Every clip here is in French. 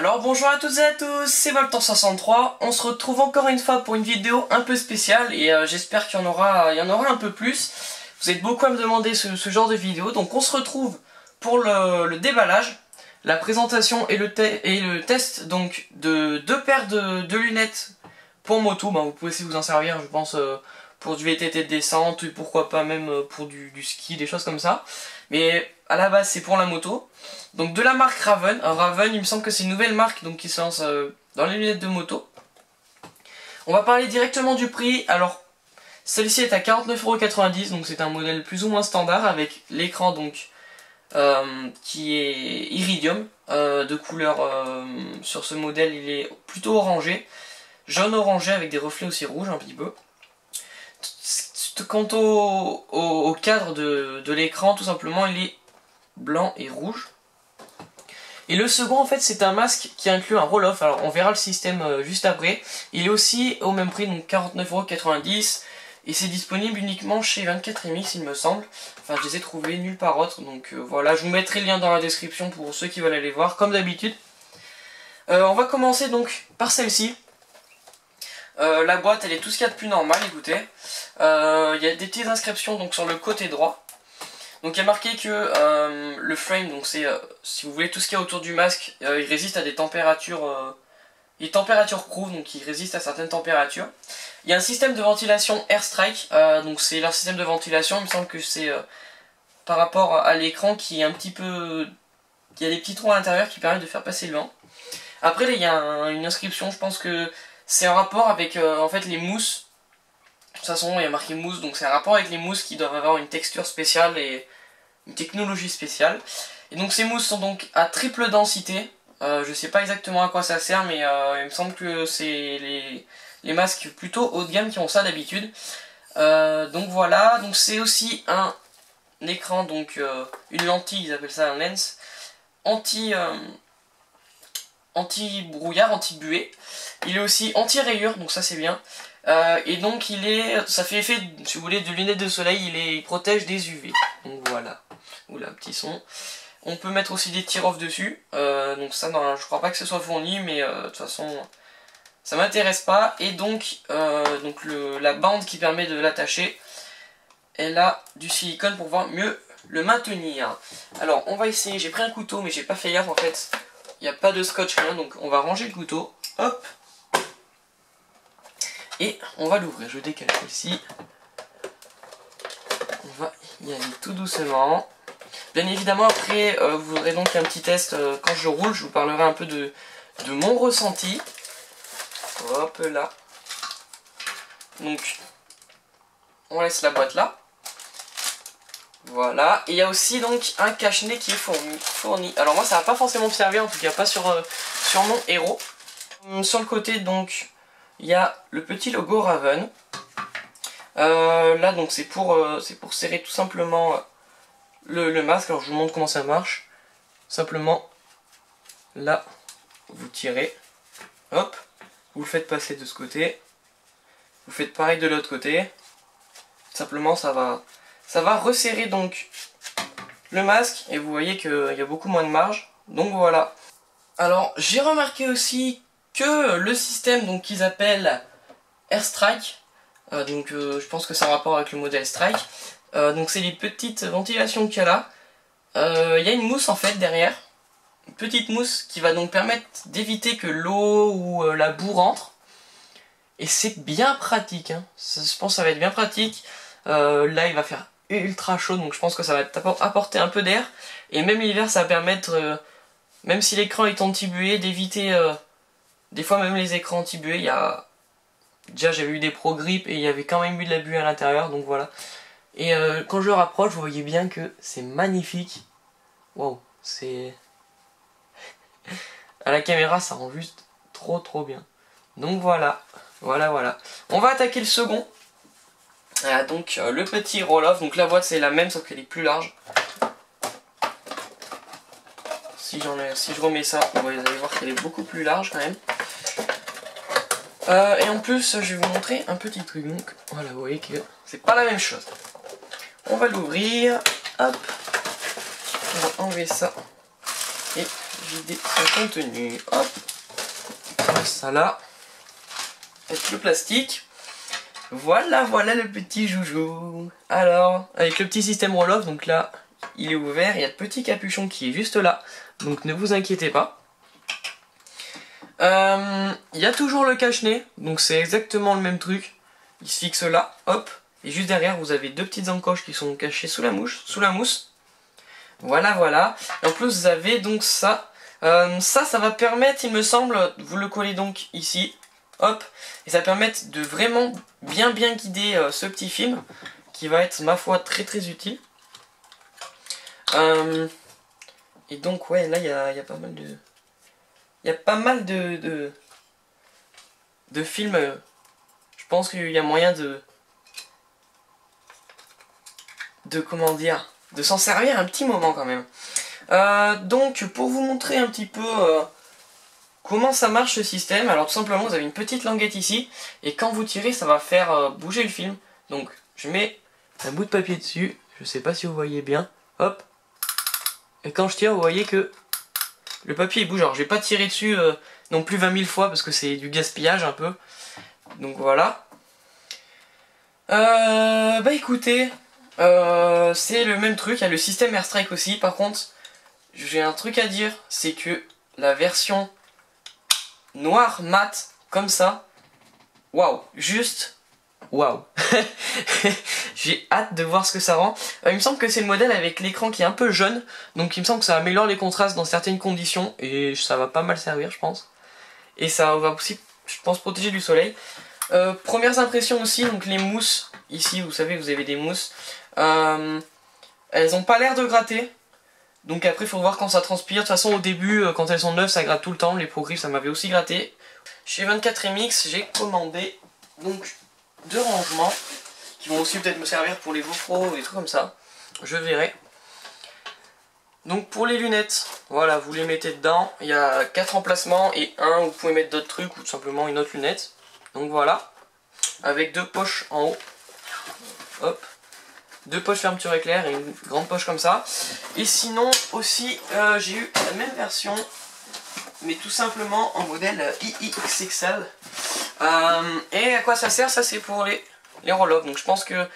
Alors bonjour à toutes et à tous, c'est Voltor63, on se retrouve encore une fois pour une vidéo un peu spéciale et j'espère qu'il y en aura un peu plus. Vous êtes beaucoup à me demander ce genre de vidéo, donc on se retrouve pour le déballage, la présentation et le test donc de deux paires de lunettes pour moto. Bah, vous pouvez aussi vous en servir, je pense, pour du VTT de descente, ou pourquoi pas même pour du ski, des choses comme ça. Mais à la base c'est pour la moto. Donc de la marque Raven. Raven, il me semble que c'est une nouvelle marque donc qui se lance dans les lunettes de moto. On va parler directement du prix. Alors celle-ci est à 49,90€, donc c'est un modèle plus ou moins standard avec l'écran donc qui est iridium de couleur. Sur ce modèle il est plutôt orangé, jaune orangé avec des reflets aussi rouges un petit peu. Quant au cadre de l'écran, tout simplement il est blanc et rouge. Et le second en fait c'est un masque qui inclut un roll-off, alors on verra le système juste après. Il est aussi au même prix, donc 49,90€, et c'est disponible uniquement chez 24MX il me semble. Enfin je les ai trouvés nulle part autre, donc voilà, je vous mettrai le lien dans la description pour ceux qui veulent aller voir comme d'habitude. On va commencer donc par celle-ci. La boîte elle est tout ce qu'il y a de plus normal, écoutez. Il y a des petites inscriptions donc sur le côté droit. Donc il y a marqué que le frame, donc c'est si vous voulez tout ce qu'il y a autour du masque, il résiste à des températures. Il est température proof, donc il résiste à certaines températures. Il y a un système de ventilation Airstrike, donc c'est leur système de ventilation, il me semble que c'est par rapport à l'écran qui est un petit peu. Il y a des petits trous à l'intérieur qui permettent de faire passer le vent. Après là, il y a une inscription, je pense que c'est un rapport avec en fait les mousses. De toute façon il y a marqué mousse, donc c'est un rapport avec les mousses qui doivent avoir une texture spéciale et une technologie spéciale. Et donc ces mousses sont donc à triple densité. Je sais pas exactement à quoi ça sert, mais il me semble que c'est les masques plutôt haut de gamme qui ont ça d'habitude. Donc voilà, donc c'est aussi un écran, donc une lentille, ils appellent ça un lens, anti-brouillard, anti-buée. Il est aussi anti-rayure, donc ça c'est bien. Et donc ça fait effet, si vous voulez, de lunettes de soleil, il protège des UV. Donc voilà. Oula, petit son. On peut mettre aussi des tire-off dessus. Donc ça, non, je crois pas que ce soit fourni, mais de toute façon, ça m'intéresse pas. Et donc la bande qui permet de l'attacher, elle a du silicone pour pouvoir mieux le maintenir. Alors, on va essayer. J'ai pris un couteau, mais j'ai pas fait gaffe en fait. Il n'y a pas de scotch, rien, donc on va ranger le couteau, hop, et on va l'ouvrir. Je décale ici, on va y aller tout doucement. Bien évidemment après vous aurez donc un petit test quand je roule, je vous parlerai un peu de mon ressenti. Hop là, donc on laisse la boîte là. Voilà, et il y a aussi donc un cache-nez qui est fourni. Alors moi ça va pas forcément me servir, en tout cas pas sur mon héros. Sur le côté donc il y a le petit logo Raven. Là donc c'est pour serrer tout simplement le masque. Alors je vous montre comment ça marche. Simplement là vous tirez, hop, vous le faites passer de ce côté, vous faites pareil de l'autre côté. Simplement ça va resserrer donc le masque, et vous voyez qu'il y a beaucoup moins de marge, donc voilà. Alors j'ai remarqué aussi que le système donc qu'ils appellent Airstrike, donc je pense que c'est en rapport avec le modèle Strike, donc c'est les petites ventilations qu'il y a là. Il y a une mousse en fait derrière, une petite mousse qui va donc permettre d'éviter que l'eau ou la boue rentre, et c'est bien pratique, hein. Je pense que ça va être bien pratique. Là il va faire ultra chaud, donc je pense que ça va apporter un peu d'air, et même l'hiver ça va permettre, même si l'écran est anti-buée, d'éviter des fois même les écrans anti-buée. Il y a déjà, j'avais eu des Pro Grip et il y avait quand même eu de la buée à l'intérieur, donc voilà. Et quand je le rapproche, vous voyez bien que c'est magnifique. Waouh, c'est à la caméra ça rend juste trop bien, donc voilà. On va attaquer le second. Voilà, donc le petit roll-off, donc la boîte c'est la même sauf qu'elle est plus large. Si je remets ça, vous allez voir qu'elle est beaucoup plus large quand même. Et en plus je vais vous montrer un petit truc, donc voilà, vous voyez que c'est pas la même chose. On va l'ouvrir, hop, on va enlever ça, et vider son contenu. Hop, ça là, avec le plastique. Voilà, voilà le petit joujou. Alors, avec le petit système roll-off, donc là, il est ouvert. Il y a le petit capuchon qui est juste là, donc ne vous inquiétez pas. Il y a toujours le cache-nez, donc c'est exactement le même truc. Il se fixe là, hop, et juste derrière vous avez deux petites encoches qui sont cachées sous la mousse. Voilà, voilà. Et en plus vous avez donc ça. Ça va permettre, il me semble, vous le collez donc ici, hop, et ça permet de vraiment bien guider ce petit film, qui va être ma foi très utile. Et donc ouais, là il y a pas mal de... Il y a pas mal de films. Je pense qu'il y a moyen de comment dire, de s'en servir un petit moment quand même. Donc pour vous montrer un petit peu comment ça marche ce système, alors tout simplement vous avez une petite languette ici et quand vous tirez ça va faire bouger le film. Donc je mets un bout de papier dessus, je sais pas si vous voyez bien, hop, et quand je tire vous voyez que le papier il bouge. Alors je vais pas tirer dessus non plus 20 000 fois parce que c'est du gaspillage un peu. Donc voilà. Bah écoutez, c'est le même truc. Il y a le système Airstrike aussi. Par contre, j'ai un truc à dire, c'est que la version noire mat comme ça, waouh, juste waouh. J'ai hâte de voir ce que ça rend. Il me semble que c'est le modèle avec l'écran qui est un peu jaune, donc il me semble que ça améliore les contrastes dans certaines conditions et ça va pas mal servir je pense. Et ça va aussi, je pense, protéger du soleil. Premières impressions aussi, donc les mousses, ici vous savez vous avez des mousses, elles ont pas l'air de gratter, donc après il faut voir quand ça transpire. De toute façon au début quand elles sont neuves ça gratte tout le temps, les Pro Grip ça m'avait aussi gratté. Chez 24MX j'ai commandé donc deux rangements qui vont aussi peut-être me servir pour les GoPro et tout comme ça, je verrai. Donc pour les lunettes, voilà, vous les mettez dedans, il y a 4 emplacements et un où vous pouvez mettre d'autres trucs ou tout simplement une autre lunette. Donc voilà, avec deux poches en haut, hop, deux poches fermeture éclair et une grande poche comme ça. Et sinon aussi j'ai eu la même version mais tout simplement en modèle XXL. Et à quoi ça sert? Ça c'est pour les roll-off, donc je pense que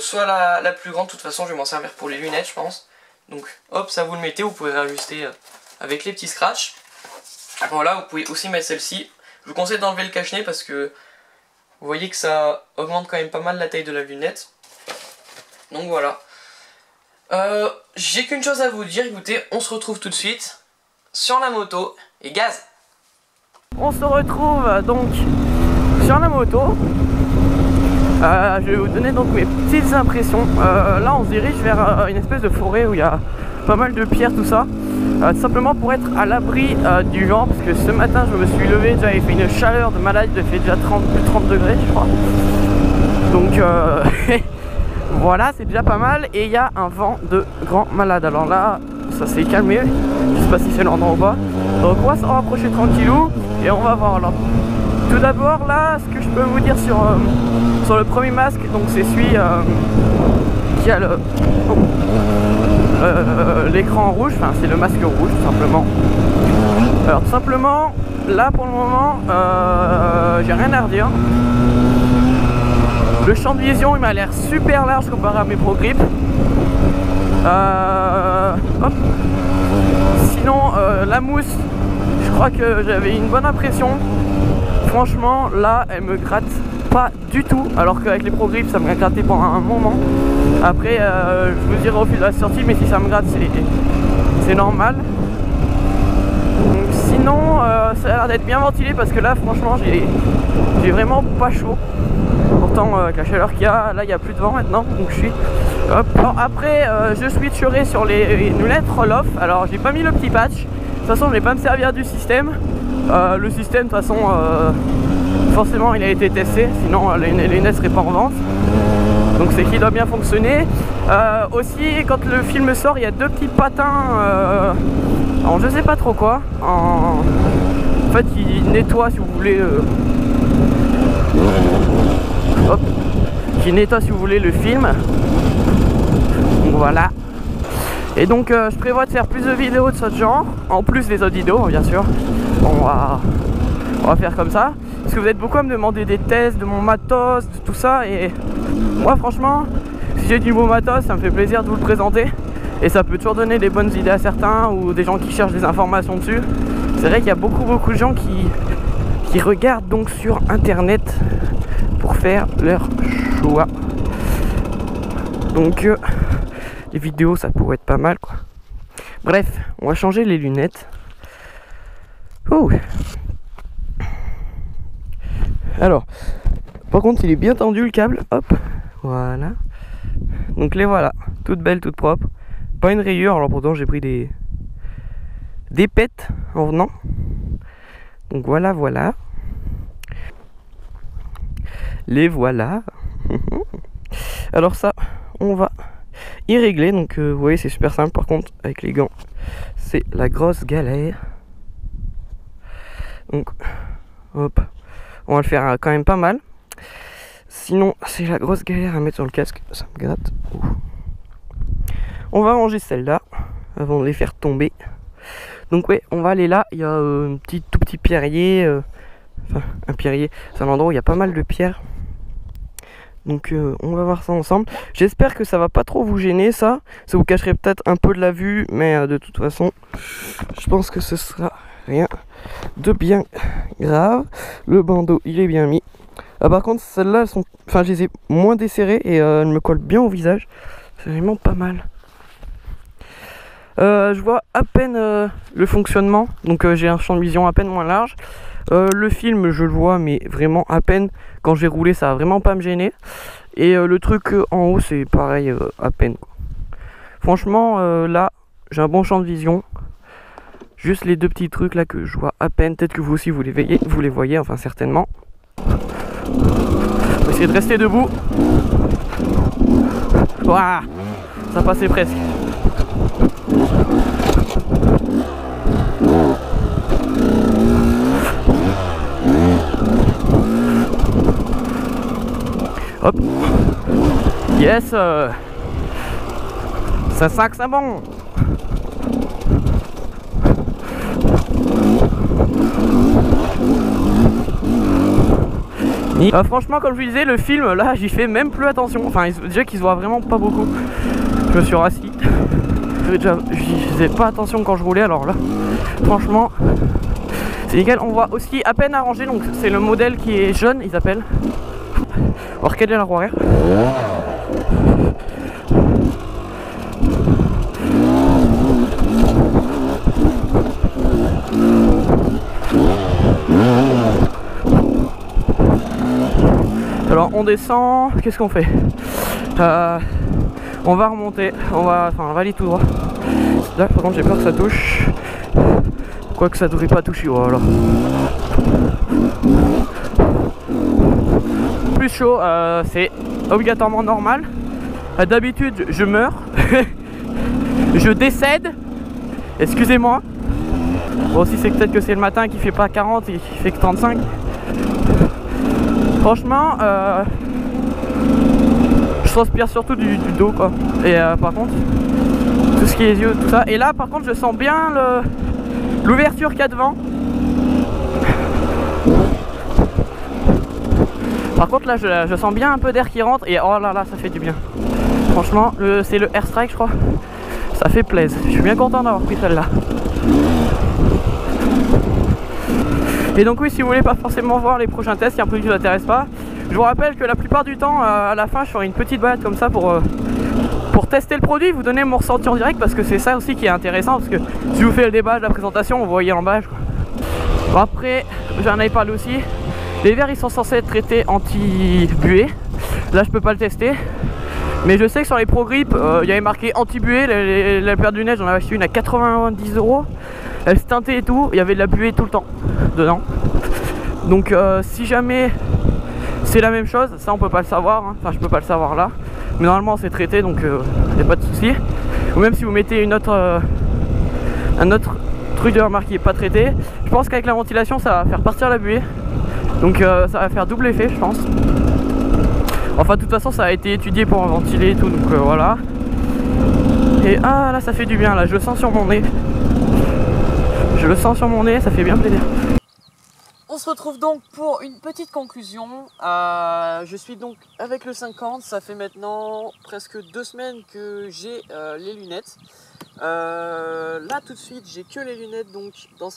soit la plus grande, de toute façon je vais m'en servir pour les lunettes je pense. Donc hop, ça vous le mettez, vous pouvez réajuster avec les petits scratchs. Voilà, vous pouvez aussi mettre celle-ci. Je vous conseille d'enlever le cache-nez parce que vous voyez que ça augmente quand même pas mal la taille de la lunette. Donc voilà. J'ai qu'une chose à vous dire, écoutez, on se retrouve tout de suite sur la moto et gaz. On se retrouve donc sur la moto. Je vais vous donner donc mes petites impressions. Là on se dirige vers une espèce de forêt où il y a pas mal de pierres, tout ça, tout simplement pour être à l'abri du vent, parce que ce matin je me suis levé, j'avais fait une chaleur de malade, j'ai fait déjà plus de 30 degrés je crois, donc voilà, c'est déjà pas mal. Et il y a un vent de grand malade. Alors là ça s'est calmé, je sais pas si c'est l'endroit ou pas, donc on va s'en rapprocher tranquillou et on va voir. Alors tout d'abord là ce que je peux vous dire sur le premier masque, donc c'est celui qui a l'écran rouge, enfin c'est le masque rouge tout simplement. Alors tout simplement là pour le moment j'ai rien à redire. Le champ de vision il m'a l'air super large comparé à mes Pro Grip. Sinon la mousse, je crois que j'avais une bonne impression. Franchement là elle me gratte pas du tout, alors qu'avec les Pro Grip ça me grattait pendant un moment. Après je vous dirai au fil de la sortie, mais si ça me gratte c'est normal. Donc, sinon ça a l'air d'être bien ventilé parce que là franchement j'ai vraiment pas chaud, pourtant avec la chaleur qu'il y a là, il n'y a plus de vent maintenant, donc je suis hop. Alors, après je switcherai sur les lunettes roll-off. Alors j'ai pas mis le petit patch, de toute façon je vais pas me servir du système. Le système de toute façon forcément il a été testé, sinon les lunettes seraient pas en vente, donc c'est qu'il doit bien fonctionner. Aussi quand le film sort il y a deux petits patins en je sais pas trop quoi, en fait il nettoie si vous voulez hop, qui nettoie si vous voulez le film, donc voilà. Et donc je prévois de faire plus de vidéos de ce genre, en plus des autres vidéos bien sûr. On va faire comme ça. Parce que vous êtes beaucoup à me demander des tests de mon matos, de tout ça, et moi franchement, si j'ai du beau matos, ça me fait plaisir de vous le présenter. Et ça peut toujours donner des bonnes idées à certains ou des gens qui cherchent des informations dessus. C'est vrai qu'il y a beaucoup de gens qui regardent donc sur internet pour faire leur choix. Donc les vidéos ça pourrait être pas mal quoi. Bref, on va changer les lunettes. Ouh. Alors, par contre il est bien tendu le câble, hop, voilà. Donc les voilà, toutes belles, toutes propres. Pas une rayure, alors pourtant j'ai pris des pètes en venant. Donc voilà. Les voilà. Alors ça, on va y régler. Donc vous voyez c'est super simple, par contre avec les gants, c'est la grosse galère. Donc hop, on va le faire quand même pas mal. Sinon c'est la grosse galère à mettre sur le casque, ça me gratte. Ouh. On va ranger celle-là avant de les faire tomber. Donc ouais, on va aller là. Il y a un tout petit pierrier. Enfin, un pierrier. C'est un endroit où il y a pas mal de pierres. Donc on va voir ça ensemble. J'espère que ça va pas trop vous gêner ça. Ça vous cacherait peut-être un peu de la vue. Mais de toute façon, je pense que ce sera rien de bien grave. Le bandeau, il est bien mis. Ah, par contre, celles-là, elles sont... Enfin, je les ai moins desserrées et elles me collent bien au visage. C'est vraiment pas mal. Je vois à peine le fonctionnement, donc j'ai un champ de vision à peine moins large. Le film je le vois mais vraiment à peine, quand je vais rouler ça va vraiment pas me gêner. Et le truc en haut c'est pareil à peine quoi. Franchement là j'ai un bon champ de vision. Juste les deux petits trucs là que je vois à peine, peut-être que vous aussi vous les voyez, enfin certainement. On va essayer de rester debout. Ouah, ça passait presque. Hop. Yes. Ça sent que c'est bon. Franchement comme je vous disais, le film là j'y fais même plus attention. Enfin déjà qu'il se voit vraiment pas beaucoup. Je me suis rassis. Je faisais pas attention quand je roulais, alors là franchement c'est nickel. On voit aussi à peine arrangé, donc c'est le modèle qui est jaune, ils appellent. Alors quelle est la roue arrière? Alors on descend, qu'est-ce qu'on fait? On va remonter, on va aller tout droit. Là par contre j'ai peur que ça touche. Quoique ça devrait pas toucher, voilà. Plus chaud, c'est obligatoirement normal. D'habitude je meurs. Je décède. Excusez-moi. Bon si c'est peut-être que c'est le matin qui fait pas 40 et qui fait que 35. Franchement je transpire surtout du dos quoi. Et par contre tout ce qui est yeux, tout ça. Et là par contre je sens bien l'ouverture qu'il y a devant. Par contre là je sens bien un peu d'air qui rentre. Et oh là là ça fait du bien. Franchement c'est le Airstrike je crois. Ça fait plaisir. Je suis bien content d'avoir pris celle-là. Et donc oui, si vous voulez pas forcément voir les prochains tests, il y a un truc qui vous intéresse pas. Je vous rappelle que la plupart du temps, à la fin, je ferai une petite balade comme ça pour tester le produit, vous donner mon ressenti en direct, parce que c'est ça aussi qui est intéressant, parce que si je vous fais le déballage, la présentation, vous voyez l'emballage. Bon, après, j'en avais parlé aussi, les verres ils sont censés être traités anti-buée, là je peux pas le tester, mais je sais que sur les Pro Grip, il y avait marqué anti-buée, la paire de lunettes, j'en avais acheté une à 90€, elle se teintait et tout, il y avait de la buée tout le temps dedans. Donc si jamais c'est la même chose, ça on peut pas le savoir, hein. Enfin je peux pas le savoir là, mais normalement c'est traité donc y a pas de souci. Ou même si vous mettez une autre, un autre truc de remarque qui est pas traité, je pense qu'avec la ventilation ça va faire partir la buée, donc ça va faire double effet je pense. Enfin de toute façon ça a été étudié pour en ventiler et tout, donc voilà. Et ah là, ça fait du bien, là, je le sens sur mon nez. Je le sens sur mon nez, ça fait bien plaisir. On se retrouve donc pour une petite conclusion. Je suis donc avec le 50, ça fait maintenant presque 2 semaines que j'ai les lunettes. Là tout de suite j'ai que les lunettes donc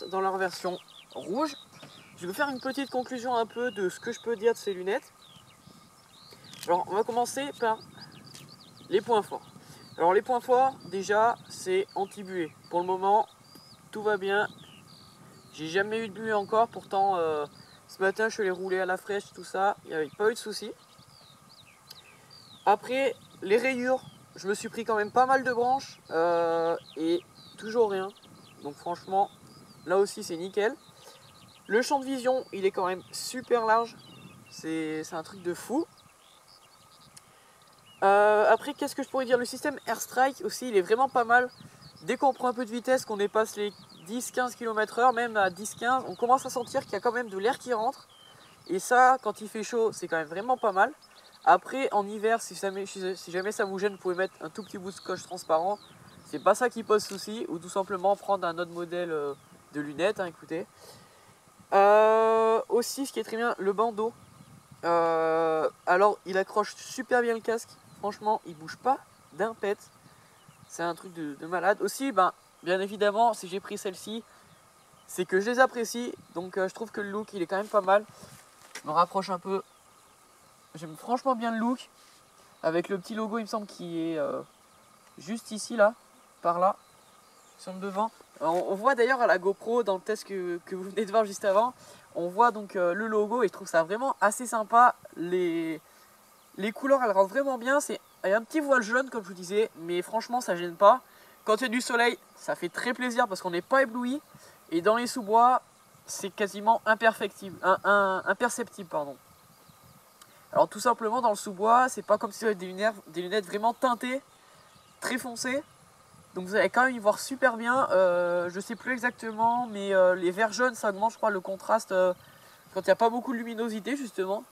dans leur version rouge. Je vais vous faire une petite conclusion un peu de ce que je peux dire de ces lunettes. Alors on va commencer par les points forts. Alors les points forts, déjà c'est anti-buée. Pour le moment tout va bien. J'ai jamais eu de buée encore, pourtant ce matin je suis allé rouler à la fraîche, tout ça, il n'y avait pas eu de soucis. Après les rayures, je me suis pris quand même pas mal de branches et toujours rien. Donc franchement, là aussi c'est nickel. Le champ de vision, il est quand même super large. C'est un truc de fou. Après, qu'est-ce que je pourrais dire? Le système Airstrike aussi, il est vraiment pas mal. Dès qu'on prend un peu de vitesse, qu'on dépasse les 10-15 km/h, même à 10-15, on commence à sentir qu'il y a quand même de l'air qui rentre. Et ça, quand il fait chaud, c'est quand même vraiment pas mal. Après, en hiver, si jamais ça vous gêne, vous pouvez mettre un tout petit bout de scotch transparent. C'est pas ça qui pose souci, ou tout simplement prendre un autre modèle de lunettes, hein, écoutez. Aussi, ce qui est très bien, le bandeau. Alors, il accroche super bien le casque. Franchement, il bouge pas d'un pet. C'est un truc de malade. Aussi, ben, bien évidemment, si j'ai pris celle-ci, c'est que je les apprécie. Donc, je trouve que le look, il est quand même pas mal. Je me rapproche un peu. J'aime franchement bien le look, avec le petit logo il me semble qui est juste ici, là, par là, sur le devant. On voit d'ailleurs à la GoPro, dans le test que vous venez de voir juste avant, on voit donc le logo et je trouve ça vraiment assez sympa. Les couleurs elles rentrent vraiment bien, c'est un petit voile jaune comme je vous disais, mais franchement ça gêne pas. Quand il y a du soleil, ça fait très plaisir parce qu'on n'est pas ébloui, et dans les sous-bois, c'est quasiment imperceptible, pardon. Alors tout simplement dans le sous-bois, c'est pas comme si vous avez des lunettes vraiment teintées, très foncées. Donc vous allez quand même y voir super bien. Je sais plus exactement, mais les verts jaunes, ça augmente je crois le contraste quand il n'y a pas beaucoup de luminosité justement.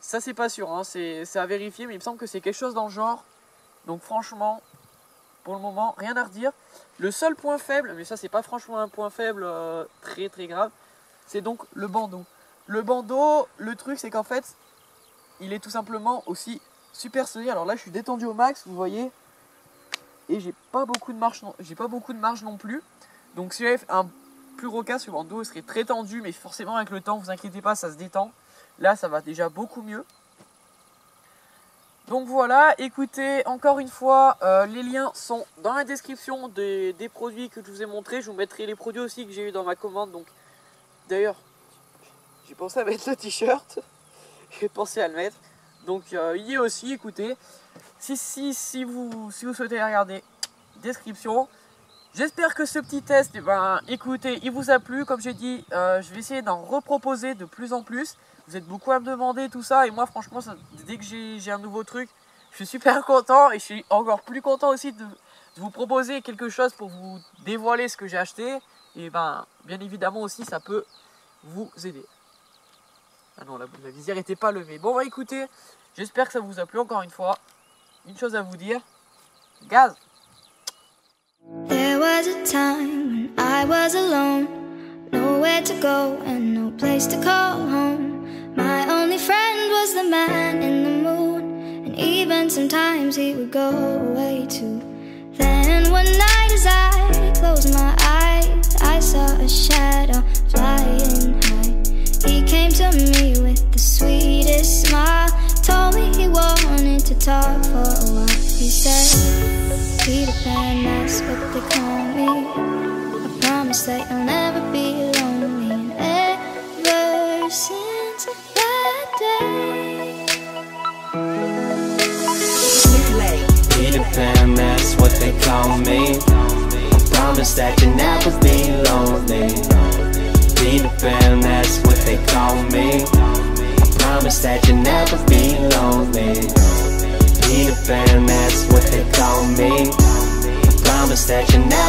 Ça c'est pas sûr, hein, c'est à vérifier, mais il me semble que c'est quelque chose dans le genre. Donc franchement, pour le moment, rien à redire. Le seul point faible, mais ça c'est pas franchement un point faible très très grave, c'est donc le bandeau. Le bandeau, le truc c'est qu'en fait... il est tout simplement aussi super solide. Alors là, je suis détendu au max, vous voyez. Et j'ai pas beaucoup de marge, non plus. Donc si j'avais un plus gros casque, le bandeau serait très tendu. Mais forcément, avec le temps, vous inquiétez pas, ça se détend. Là, ça va déjà beaucoup mieux. Donc voilà, écoutez, encore une fois, les liens sont dans la description des produits que je vous ai montrés. Je vous mettrai les produits aussi que j'ai eu dans ma commande. Donc d'ailleurs, j'ai pensé à mettre le t-shirt. J'ai pensé à le mettre, donc il y est aussi, écoutez, si vous souhaitez regarder, description. J'espère que ce petit test, eh ben, écoutez, il vous a plu. Comme j'ai dit, je vais essayer d'en reproposer de plus en plus. Vous êtes beaucoup à me demander tout ça, et moi franchement, ça, dès que j'ai un nouveau truc, je suis super content, et je suis encore plus content aussi de vous proposer quelque chose pour vous dévoiler ce que j'ai acheté, et ben, bien évidemment aussi, ça peut vous aider. Ah non, la visière n'était pas levée. Bon, bah écoutez, j'espère que ça vous a plu encore une fois. Une chose à vous dire, gaz. There was a time when I was alone, nowhere to go and no place to call home. My only friend was the man in the moon, and even sometimes he would go away too. Then one night as I closed my eyes, I saw a shadow flying high. He came to me with the sweetest smile, told me he wanted to talk for a while. He said, Peter Pan, that's what they call me. I promise that you'll never be lonely. And ever since that day, Peter Pan, that's what they call me. I promise that you'll never be lonely. Peter Pan, that's what they call me. I promise that you'll never be lonely. Peter Pan, that's what they call me. I promise that you'll never